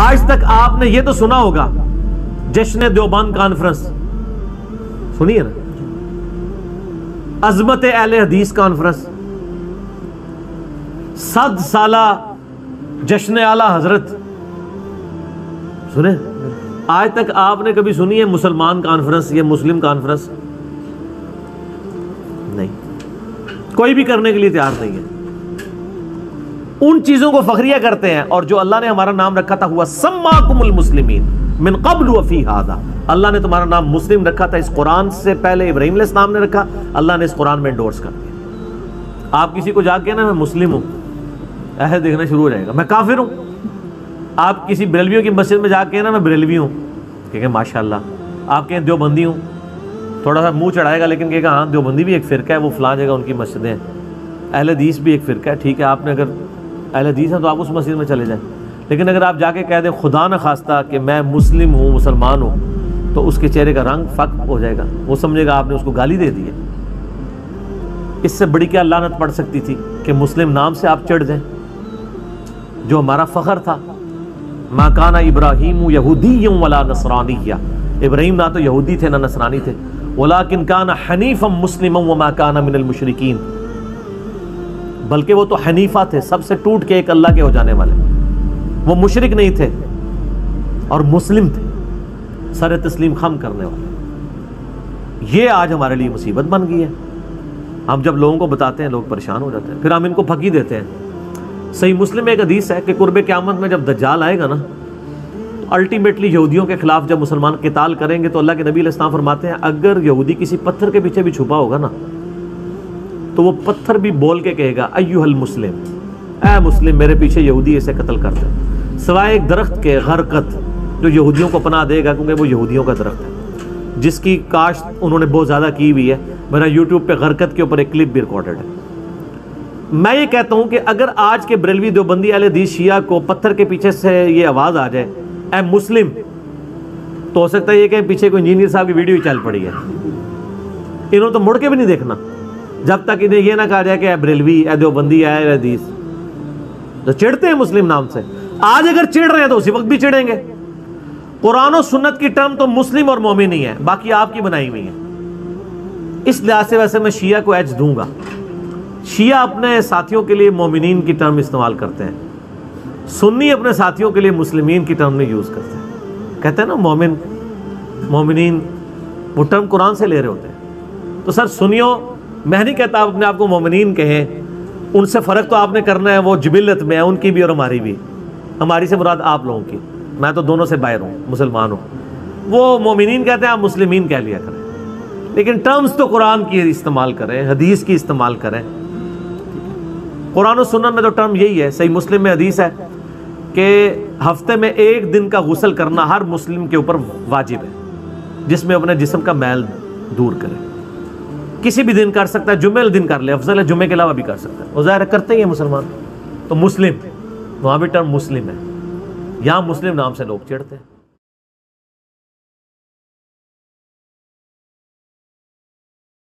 आज तक आपने ये तो सुना होगा जश्न देवबंद कॉन्फ्रेंस सुनिए ना, अजमत अहले हदीस कॉन्फ्रेंस, 100 साला जश्न आला हजरत सुने। आज तक आपने कभी सुनी है मुसलमान कॉन्फ्रेंस या मुस्लिम कॉन्फ्रेंस? नहीं, कोई भी करने के लिए तैयार नहीं है। उन चीजों को फखरिया करते हैं और जो अल्लाह ने हमारा नाम रखा था, हुआ सम्माकुमुल मुस्लिमीन मिन क़ब्लु व फ़ी हादा, अल्लाह ने तुम्हारा नाम मुस्लिम रखा था, इस कुरान से पहले इब्राहिम अलैहिस्सलाम ने रखा, अल्लाह ने इस कुरान में एंडोर्स कर दिया। आप किसी को जाके ना मैं मुस्लिम हूँ ऐसे देखना शुरू हो जाएगा, मैं काफिर हूँ। आप किसी बरेलवियों की मस्जिद में जाके ना मैं बरेलवी हूँ कहेंगे माशाल्लाह, आप कहें देवबंदी हूँ थोड़ा सा मुँह चढ़ाएगा लेकिन कहेगा हाँ देवबंदी भी एक फ़िरका है, वो फलां जगह उनकी मस्जिदें हैं, अहले हदीस भी एक फ़िरका है, ठीक है आपने अगर अहले हदीस हैं तो आप उस मस्जिद में चले जाएं। लेकिन अगर आप जाके कह दें खुदा न खास्ता कि मैं मुस्लिम हूँ मुसलमान हूँ, तो उसके चेहरे का रंग फक हो जाएगा, वो समझेगा आपने उसको गाली दे दी है। इससे बड़ी क्या लानत पड़ सकती थी कि मुस्लिम नाम से आप चढ़ जाएं, जो हमारा फ़ख्र था। माकाना इब्राहीम यहूदीयों वला नसरानिया, इब्राहिम ना तो यहूदी थे ना नसरानी थे। वलाकिन काना हनीफम मुस्लिमम व मा काना मिनल मुशरिकीन, बल्कि वो तो हनीफा थे, सबसे टूट के एक अल्लाह के हो जाने वाले, वो मुशरिक नहीं थे और मुस्लिम थे, सर तस्लीम खम करने वाले। ये आज हमारे लिए मुसीबत बन गई है। हम जब लोगों को बताते हैं लोग परेशान हो जाते हैं, फिर हम इनको फकी देते हैं। सही मुस्लिम में एक हदीस है कि कुर्बे क़यामत में जब दज्जाल आएगा ना, अल्टीमेटली यहूदियों के खिलाफ जब मुसलमान क़िताल करेंगे तो अल्लाह के नबी अलैहिस्सलाम फरमाते हैं अगर यहूदी किसी पत्थर के पीछे भी छुपा होगा ना तो वो पत्थर भी बोल के कहेगा अय्युहल मुस्लिम, ऐ मुस्लिम मेरे पीछे यहूदी इसे कत्ल कर दे, सिवाय एक दरख्त के गरकत जो यहूदियों को पनाह देगा, क्योंकि वो यहूदियों का दरख्त है जिसकी काश्त उन्होंने बहुत ज़्यादा की हुई है। मेरा यूट्यूब पे गरकत के ऊपर एक क्लिप भी रिकॉर्डेड है। मैं ये कहता हूँ कि अगर आज के बरेलवी देवबंदी अहले हदीस शिया को पत्थर के पीछे से ये आवाज़ आ जाए ऐ मुस्लिम, तो हो सकता है ये कि पीछे कोई इंजीनियर साहब की वीडियो ही चल पड़ी है, इन्होंने तो मुड़ के भी नहीं देखना जब तक इन्हें यह ना कहा जाए कि ऐ बरेलवी ऐ देवबंदी ऐ अहले हदीस। तो चिढ़ते हैं मुस्लिम नाम से, आज अगर चिढ़ रहे हैं तो उसी वक्त भी चिढ़ेंगे। कुरान और सुन्नत की टर्म तो मुस्लिम और मोमिन ही है, बाकी आपकी बनाई हुई है। इस लिहाज से वैसे मैं शिया को एज दूंगा, शिया अपने साथियों के लिए मोमिनीन की टर्म इस्तेमाल करते हैं, सुन्नी अपने साथियों के लिए मुस्लिमीन की टर्म में यूज़ करते हैं, कहते हैं ना मोमिन मोमिनीन, वो टर्म कुरान से ले रहे होते हैं। तो सर सुनियो, मैं नहीं कहता आप अपने आप को मोमिनीन कहें, उनसे फ़र्क तो आपने करना है, वो जबिलत में है उनकी भी और हमारी भी। हमारी से मुराद आप लोगों की, मैं तो दोनों से बाहर हूँ, मुसलमान हूँ। वो मोमिनीन कहते हैं, आप मुस्लिमीन कह लिया करें, लेकिन टर्म्स तो कुरान की इस्तेमाल करें, हदीस की इस्तेमाल करें। कुरान और सुन्नत में तो टर्म यही है। सही मुस्लिम में हदीस है कि हफ्ते में एक दिन का गुस्ल करना हर मुस्लिम के ऊपर वाजिब है, जिसमें अपने जिस्म का मैल दूर करें। किसी भी दिन कर सकता है, जुमे दिन कर ले, अफजल है, जुमे के अलावा भी कर सकता है, वो ज़ाहिर करते ही है मुसलमान। तो मुस्लिम वहाँ भी टर्म मुस्लिम है, यहाँ मुस्लिम नाम से लोग चिढ़ते हैं।